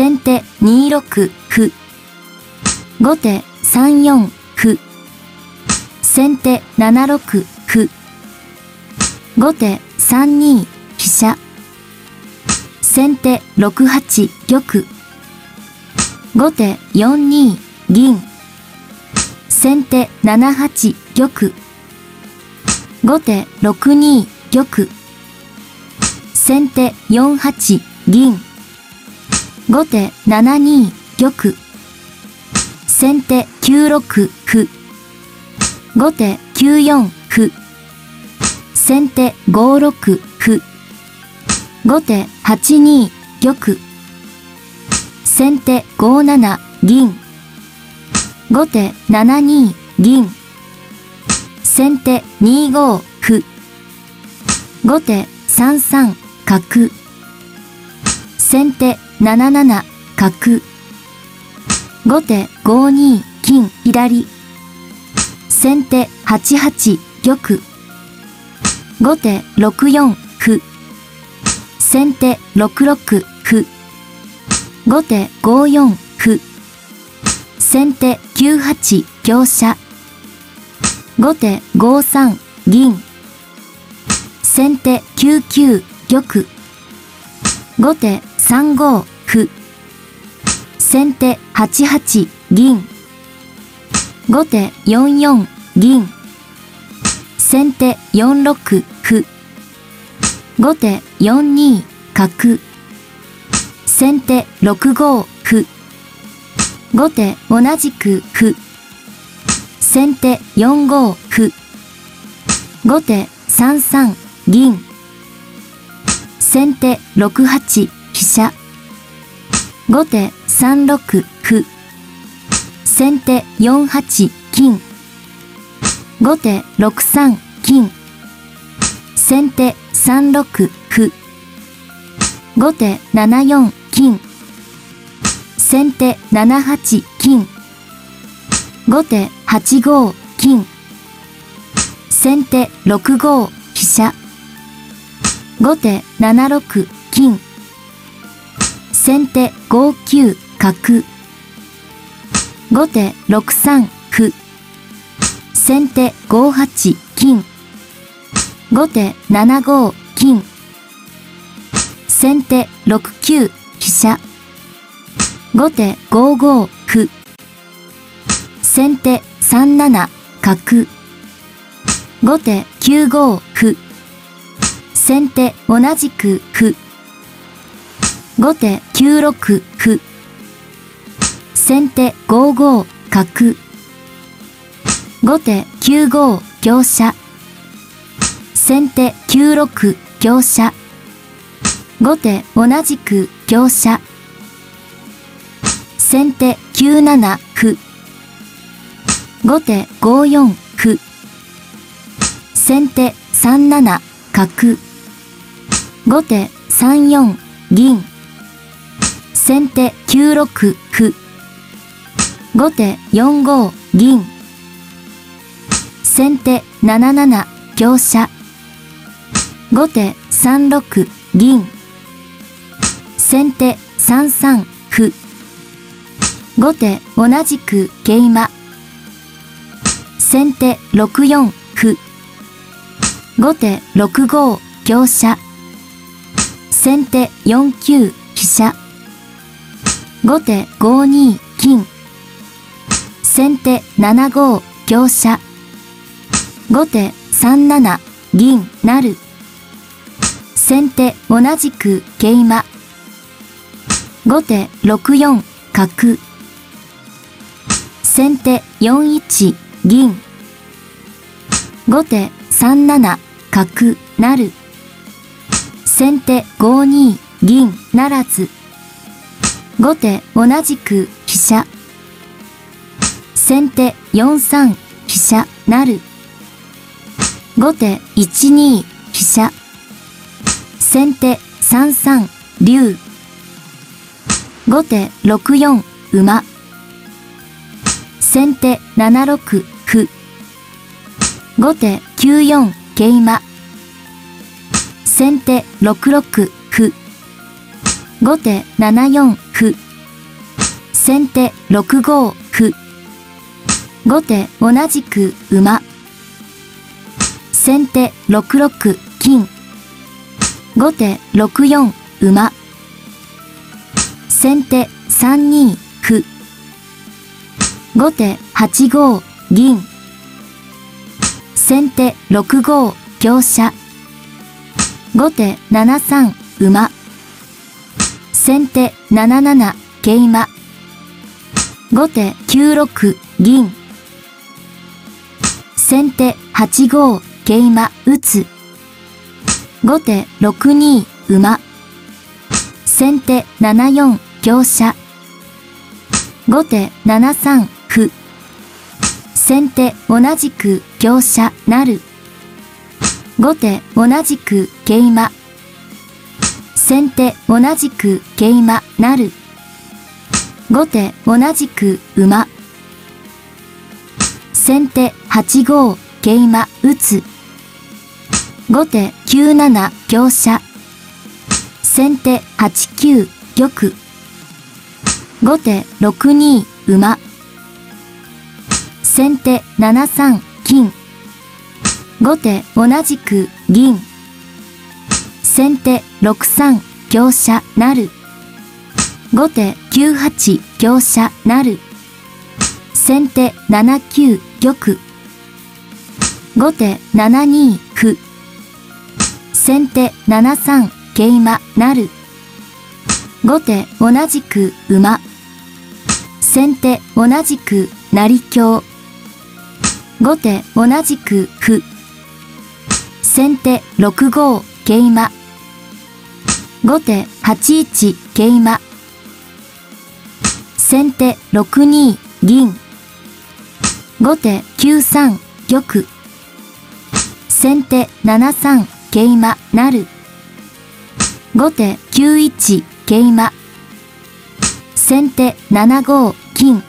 先手2六歩。後手3四歩。先手7六歩。後手3二飛車。先手6八玉。後手4二銀。先手7八玉。後手6二玉。先手4八銀。後手7二玉。先手9六歩。後手9四歩。先手5六歩。後手8二玉。先手5七銀。後手7二銀。先手2五歩。後手3三角。先手7七角。後手5二金左。先手8八玉。後手6四歩。先手6六歩。後手5四歩。先手9八香車。後手5三銀。先手9九玉。後手3五歩。先手8八銀。後手4四銀。先手4六歩。後手4二角。先手6五歩。後手同じく歩。先手4五歩。後手3三銀。先手6八飛車。後手3六歩。先手4八金。後手6三金。先手3六歩。後手7四金。先手7八金。後手8五金。先手6五飛車。後手7六金。先手5九角。後手6三歩。先手5八金。後手7五金。先手6九飛車。後手5五歩。先手3七角。後手9五歩。先手同じく歩。後手9六歩。先手5五角。後手9五香車。先手9六香車。後手同じく香車。先手9七歩。後手5四歩。先手3七角。後手3四銀。先手9六歩。後手4五銀。先手7七香車。後手3六銀。先手3三歩。後手同じく桂馬。先手6四歩。後手6五香車。先手4九飛車。後手5二金。先手7五香車。後手3七銀成。先手同じく桂馬。後手6四角。先手4一銀。後手3七角成。先手5二銀ならず。後手同じく飛車。先手4三飛車成。後手1二飛車。先手3三竜。後手6四馬。先手7六歩。後手9四桂馬。先手6六歩。後手7四歩。先手6五歩。後手同じく馬。先手6六金。後手6四馬。先手3二歩。後手8五銀。先手6五香車。後手7三馬。先手7七桂馬。後手9六銀。先手8五桂馬打つ。後手6二馬。先手7四香車。後手7三歩。先手同じく香車なる。後手同じく桂馬。先手同じく桂馬なる。後手同じく馬。先手8五桂馬打つ。後手9七香車。先手8九玉。後手6二馬。先手7三金。後手同じく銀。先手6三香車なる。後手9八香車なる。先手7九玉。後手7二歩。先手7三桂馬なる。後手同じく馬。先手同じく成香。後手同じく歩。先手6五桂馬。後手8一桂馬。先手6二銀。後手9三玉。先手7三桂馬なる。後手9一桂馬。先手7五金。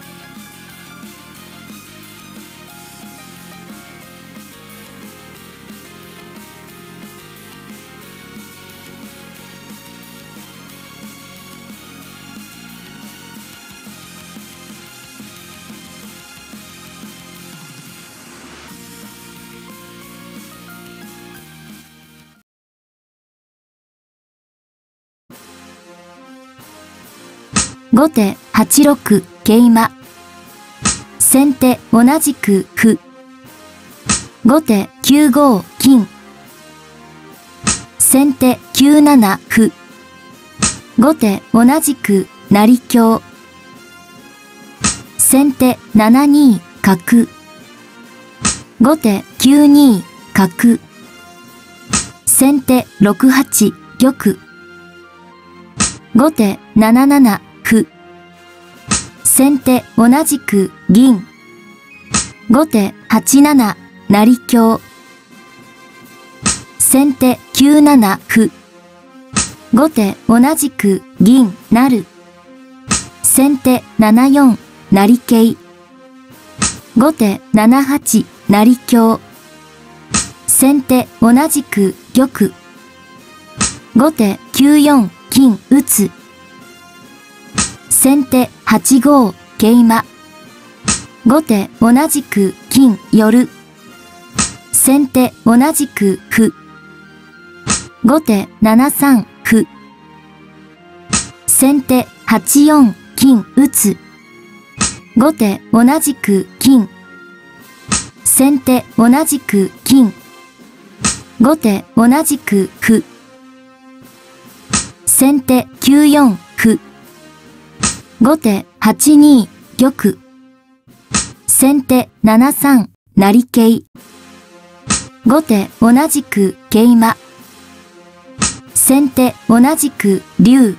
後手8六桂馬。先手同じく歩。後手9五金。先手9七歩。後手同じく成香。先手7二角。後手9二角。先手6八玉。後手7七歩。先手同じく銀。後手8七成香。先手9七歩。後手同じく銀なる。先手7四成桂。後手7八成香。先手同じく玉。後手9四金打つ。先手8五桂馬。後手同じく金寄る。先手同じく歩。後手7三歩。先手8四金打つ。後手同じく金。先手同じく金。後手同じく歩。先手9四歩。後手8二玉。先手7三成桂。後手同じく桂馬。先手同じく竜。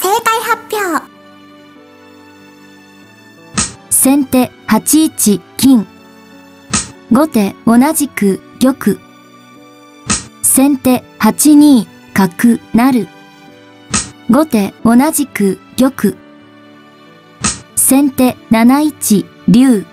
正解発表。先手8一金。後手同じく玉。先手8二角成。後手同じく玉。先手7一竜。